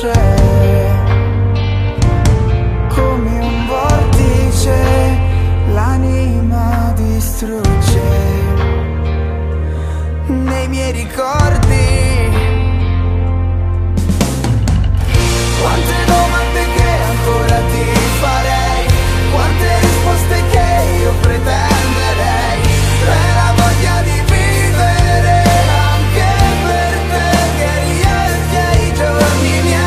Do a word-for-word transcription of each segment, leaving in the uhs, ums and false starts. c'è, come un vortice l'anima distrugge nei miei ricordi. Quante domande che ancora ti farei, quante risposte che io pretenderei, per la voglia di vivere anche per te che riempie i giorni miei.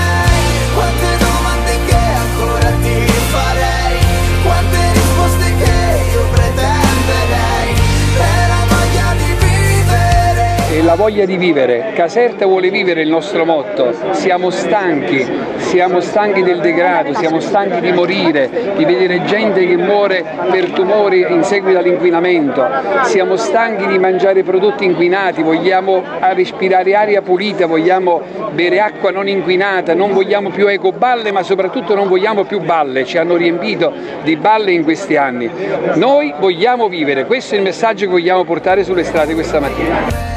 Quante domande che ancora ti farei, quante risposte che io pretenderei, per la voglia di vivere. E la voglia di vivere, Caserta vuole vivere il nostro motto. Siamo stanchi, siamo stanchi del degrado, siamo stanchi di morire, di vedere gente che muore per tumori in seguito all'inquinamento, siamo stanchi di mangiare prodotti inquinati, vogliamo respirare aria pulita, vogliamo bere acqua non inquinata, non vogliamo più ecoballe, ma soprattutto non vogliamo più balle, ci hanno riempito di balle in questi anni. Noi vogliamo vivere, questo è il messaggio che vogliamo portare sulle strade questa mattina.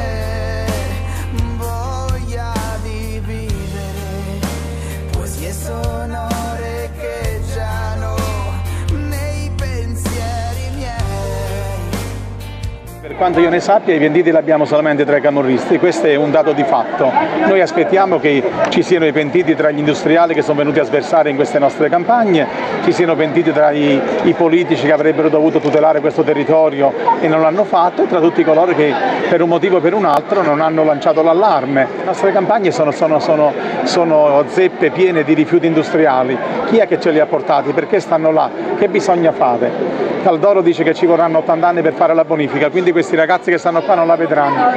Per quanto io ne sappia, i pentiti li abbiamo solamente tra i camorristi, questo è un dato di fatto. Noi aspettiamo che ci siano i pentiti tra gli industriali che sono venuti a sversare in queste nostre campagne, ci siano pentiti tra i, i politici che avrebbero dovuto tutelare questo territorio e non l'hanno fatto, e tra tutti coloro che per un motivo o per un altro non hanno lanciato l'allarme. Le nostre campagne sono, sono, sono, sono zeppe piene di rifiuti industriali. Chi è che ce li ha portati? Perché stanno là? Che bisogna fare? Caldoro dice che ci vorranno ottanta anni per fare la bonifica, quindi questi ragazzi che stanno qua non la vedranno.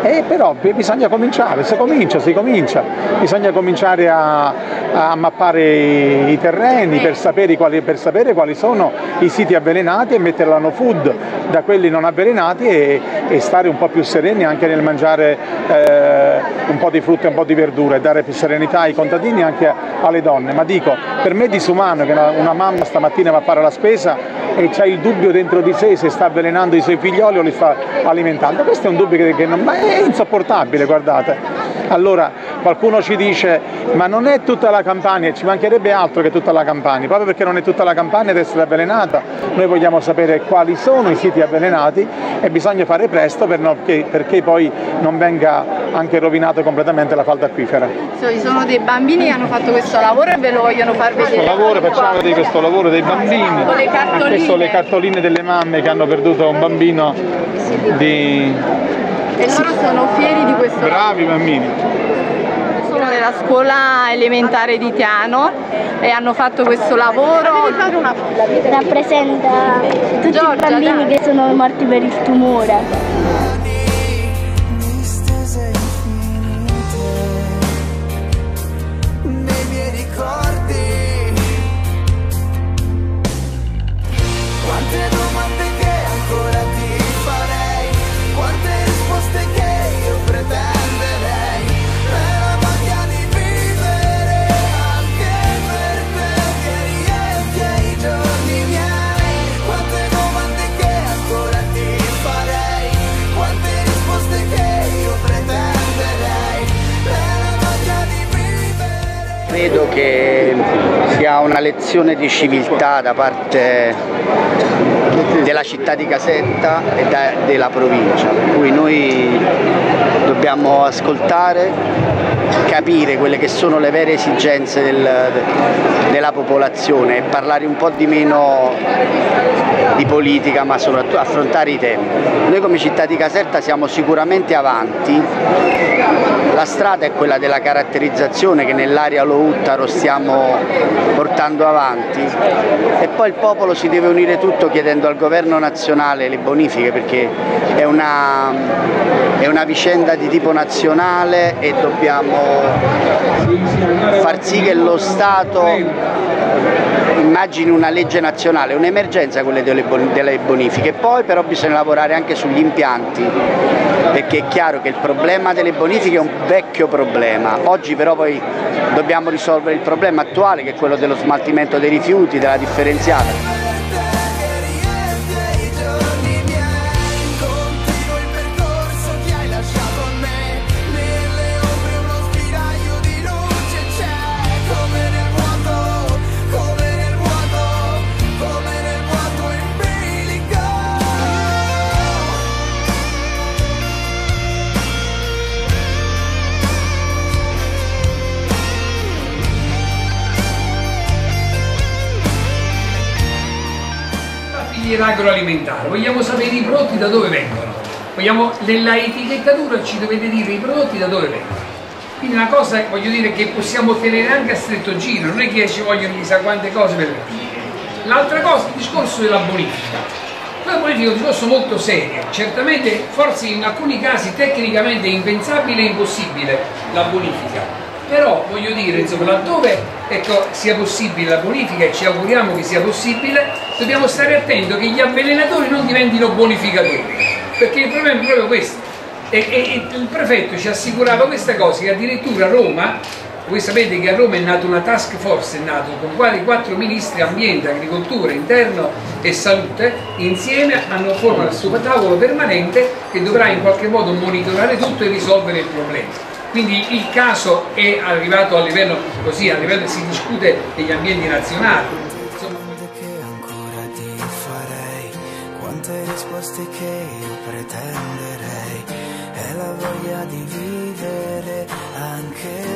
E però bisogna cominciare, si comincia, si comincia. Bisogna cominciare a, a mappare i terreni per sapere, quali, per sapere quali sono i siti avvelenati e mettere la no food da quelli non avvelenati e, e stare un po' più sereni anche nel mangiare eh, un po' di frutta e un po' di verdura e dare più serenità ai contadini e anche alle donne. Ma dico, per me è disumano che una, una mamma stamattina va a fare la spesa e c'ha il dubbio dentro di sé se sta avvelenando i suoi figlioli o li sta alimentando. Questo è un dubbio che, che non, ma è insopportabile, guardate. Allora qualcuno ci dice ma non è tutta la Campania, ci mancherebbe altro che tutta la Campania, proprio perché non è tutta la Campania ad essere avvelenata. Noi vogliamo sapere quali sono i siti avvelenati e bisogna fare presto per non, che, perché poi non venga anche rovinato completamente la falda acquifera. Ci sono dei bambini che hanno fatto questo lavoro e ve lo vogliono far vedere. Questo lavoro, facciamo vedere questo lavoro dei bambini. Queste sono le cartoline delle mamme che hanno perduto un bambino di... E loro sono fieri di questo lavoro. Bravi bambini. Sono della scuola elementare di Tiano e hanno fatto questo lavoro. Rappresenta tutti Giorgia, i bambini dai. che sono morti per il tumore. Credo che sia una lezione di civiltà da parte della città di Caserta e da, della provincia, per cui noi dobbiamo ascoltare, capire quelle che sono le vere esigenze del, della popolazione e parlare un po' di meno di politica, ma soprattutto affrontare i temi. Noi come città di Caserta siamo sicuramente avanti. La strada è quella della caratterizzazione che nell'area Lo Uttaro stiamo portando avanti e poi il popolo si deve unire tutto chiedendo al governo nazionale le bonifiche, perché è una, è una vicenda di tipo nazionale e dobbiamo far sì che lo Stato immagini una legge nazionale, un'emergenza quella delle bonifiche. Poi però bisogna lavorare anche sugli impianti, perché è chiaro che il problema delle bonifiche è un vecchio problema, oggi però poi dobbiamo risolvere il problema attuale che è quello dello smaltimento dei rifiuti, della differenziata. filiera agroalimentare, vogliamo sapere i prodotti da dove vengono, vogliamo, nella etichettatura ci dovete dire i prodotti da dove vengono. Quindi una cosa, voglio dire, che possiamo ottenere anche a stretto giro, non è che ci vogliono chissà quante cose per me. L'altra cosa, il discorso della bonifica. La bonifica è un discorso molto serio, certamente forse in alcuni casi tecnicamente impensabile e impossibile la bonifica. Però voglio dire, insomma, laddove ecco, sia possibile la bonifica, e ci auguriamo che sia possibile, dobbiamo stare attento che gli avvelenatori non diventino bonificatori, perché il problema è proprio questo. E, e, e il prefetto ci ha assicurato questa cosa, che addirittura a Roma, voi sapete che a Roma è nata una task force, è nato con quali quattro ministri ambiente, agricoltura, interno e salute, insieme hanno formato il suo tavolo permanente che dovrà in qualche modo monitorare tutto e risolvere il problema. Quindi il caso è arrivato a livello così, a livello che si discute negli ambienti nazionali. Insomma, che ancora ti farei, quante risposte che io pretenderei, è la voglia di vivere anche